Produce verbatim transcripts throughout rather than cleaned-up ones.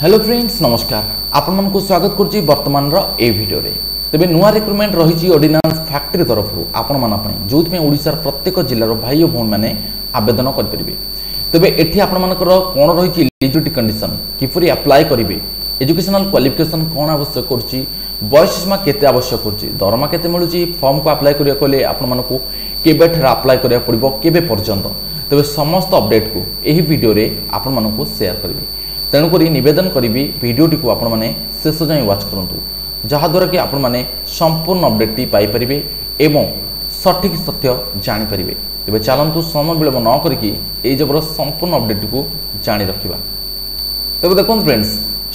Hello friends नमस्कार आपण को स्वागत करुच्ची वर्तमान ए भिडियो तेज नुआ रिक्रुटमेंट रही ऑर्डिनेंस फैक्ट्री तरफ आपण मानी जो ओडिशार प्रत्येक जिलार भाई और भौन मैंने आवेदन करेंगे तेरे ये आपर कौन रही एलिजिबिलिटी कंडीशन किपरी अप्लाई करेंगे एजुकेशनल क्वालिफिकेशन कौन आवश्यक करुच्ची बयस सीमा केते आवश्यक करुच्ची दरमा केते मिलूची फॉर्म को अप्लाई करिया कोले आपण मानको केबे ठरा अप्लाई करिया पड़िबो केबे पर्यंत तबे समस्त अपडेट को एही वीडियो रे आपण मानको शेयर करबी तेणु करी निवेदन करबी वीडियो टिकु आपण माने शेष जाय वाच करंतु जहा द्वारा कि आपण माने संपूर्ण अपडेट ती पाई परिबे एवं सटीक तथ्य जानि परिबे तबे चलंतु समय विलंब न करकी एई जबर संपूर्ण अपडेट को जानि रखिबा तबे देखों फ्रेंड्स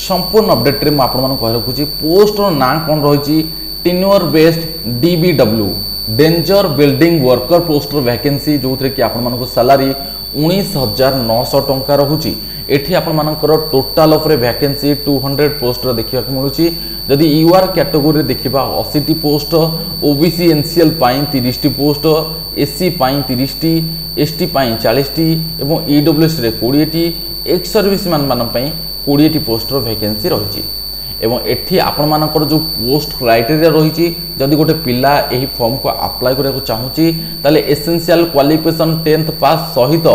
संपूर्ण अपडेट रे मैं कह रखुच्छी पोस्टर ना कौन रही tenure based DBW danger building worker poster vacancy जो थे कि आपको सालारी उन्नीस हजार नौश टंका रोचे ये आपर total of vacancy two hundred पोस्टर देखा मिलूँ जदि यूआर कैटेगोरी देखा अशीटी पोस्ट ओबीसी एनसीएल तीस टी पोस्ट एससी तीस टी एसटी चालीस टी और ईडब्ल्यूएस कोड़े टी एक्स सर्विस मान कोड़े टी पोस्टर वैकेंसी रही एठी आपण मानकर जो पोस्ट क्राइटेरिया रही जदि गोटे पिला यही फॉर्म को अप्लाई करने को चाहूँगी ताले एसेंशियल क्वालिफिकेशन टेन्थ पास सहित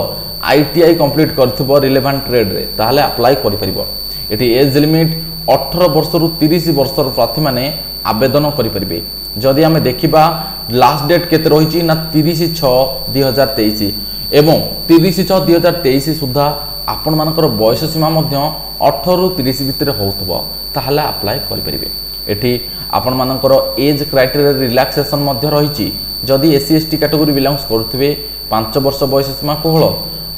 आईटीआई कंप्लीट कर रिलेवेंट ट्रेड रे ताले अप्लाई कर एज लिमिट अठारह वर्ष रु तीस वर्ष प्रार्थी मैंने आवेदन करें जदि आम देखा लास्ट डेट के रही तीस छः दुई हजार तेईस एवं तीस छः दुई हजार तेईस सुधा आपण मानकर बयस सीमा अठारह रु तीस भितर होथबो ताहले अप्लाई करि परिबे। एठी आपण मानकर एज क्राइटेरिया रिलैक्सेशन मध्य रहिछि जदि एससी एसटी कैटेगरी बिलोंग्स करथबे पांच वर्ष बयस सीमा कोहलो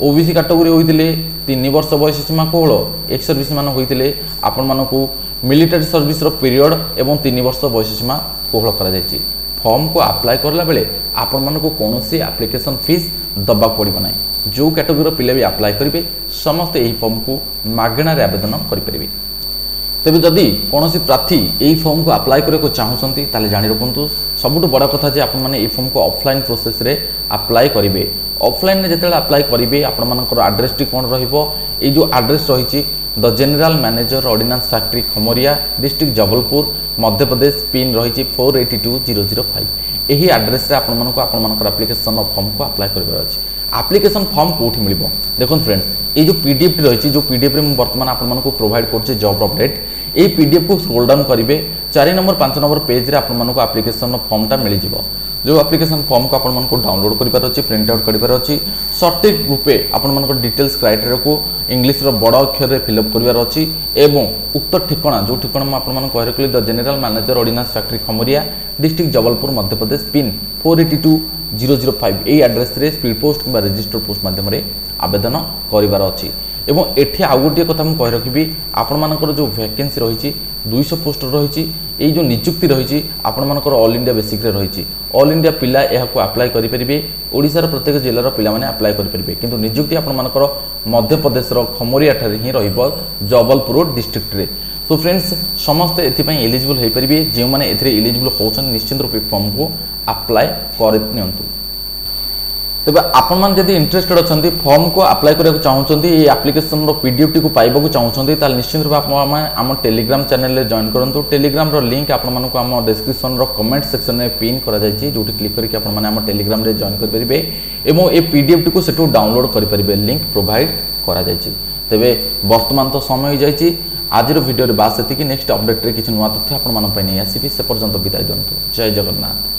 ओबीसी कैटेगरी होइतिले तीन वर्ष बयस सीमा कोहलो एक्स सर्विस मान होइतिले आपण मानकू मिलिटरी सर्विस रो पीरियड एवं तीन वर्ष बयस सीमा कोहलो करा जायछि फॉर्म को अप्लाई करला बेले आपण मानकू कोनोसी एप्लीकेशन फीस दबा पड़िबो नै जो कैटेगोरी पिले भी अप्लाई करेंगे समस्त यही फॉर्म को मागेणा आवेदन करें तेज जदि कौन प्रार्थी यही फॉर्म को अप्लाई करने को चाहूँगी ताले जानी रखुँ सबुठ बड़ा कथा जे आपण माने फॉर्म को ऑफलाइन प्रोसेस रे अप्लाई करेंगे ऑफलाइन में जिते अप्लाई करेंगे आपर आड्रेस टी कौन रही जो आड्रेस रही the general manager ordnance factory Khamaria district Jabalpur Madhya Pradesh pin रही four eight two zero zero five यही आड्रेस आप्लिकेसन फॉर्म को अप्लाई कर एप्लिकेशन फॉर्म कोठी मिल देखो फ्रेंड्स ये जो पीडीएफ रही जो पीडीएफ रे वर्तमान आपमन को प्रोवाइड करछे जॉब अपडेट ए पीडीएफ को स्क्रॉल डाउन करेंगे चार नंबर पांच नंबर पेज रे आपमन को एप्लिकेशन फॉर्मटा मिल जाव जो एप्लिकेशन फॉर्म को आपमन को डाउनलोड करिबार अछि प्रिंट आउट करिबार अछि सर्टेट रूपे आपमन को डिटेल्स क्राइटेरिया को इंग्लिश रो बड़ा अक्षर रे फिलअप करिबार अछि एवं उक्त ठिकाना जो ठिकाना म आपमन को कहरकली the general manager ordnance factory Khamaria district Jabalpur Madhya Pradesh pin four eight two zero zero five यही आड्रेस रे स्पीड पोस्ट कि रजिस्टर पोस्ट मध्यम आवेदन करार अच्छी एटी आउ गोटे कथा मुझे कह रखी आपर जो वैकेंसी रही दुईश पोस्ट रही ये जो निजुक्ति रही आपर ऑल इंडिया बेसिक रे रही ऑल इंडिया पिला यह आप्लाय करेंगे ओडिशा रो प्रत्येक जिलार पाने आप्लाय करेंगे किंतु निजुक्ति आपर मध्यप्रदेश खमरिया ठार ही जबलपुर डिस्ट्रिक्ट रे तो फ्रेंड्स समस्ते एपाई एलिजिबल हो पारे जो मैंने एलिजिबल होचन निश्चिंत रूपे फॉर्म को अप्लाई करनियंतु तबे आपण मन जदि इंटरेस्टेड अछंती फॉर्म को अप्लाई करय को चाहुचंती ए एप्लिकेशन रो पीडीएफ टी को पाइबा को चाहुचंती ताल निश्चिंत रूप आप हम हम टेलीग्राम चैनल रे जॉइन करंतु टेलीग्राम रो लिंक आपण मन को हम डिस्क्रिप्शन रो कमेंट सेक्शन में पिन करा जाय छी जोटी क्लिक करके आपण मन हम टेलीग्राम रे जॉइन कर परिबे एवं ए पीडीएफ टी को सेटो डाउनलोड कर परिबे लिंक प्रोवाइड करा जाय छी तबे वर्तमान तो समय हो जाय छी आज रो वीडियो रे बात सेति कि नेक्स्ट अपडेट रे किछ नवा तथ्य आपण मन पय नै आसीबी से पर्यंत विदाई दंतु जय जगन्नाथ।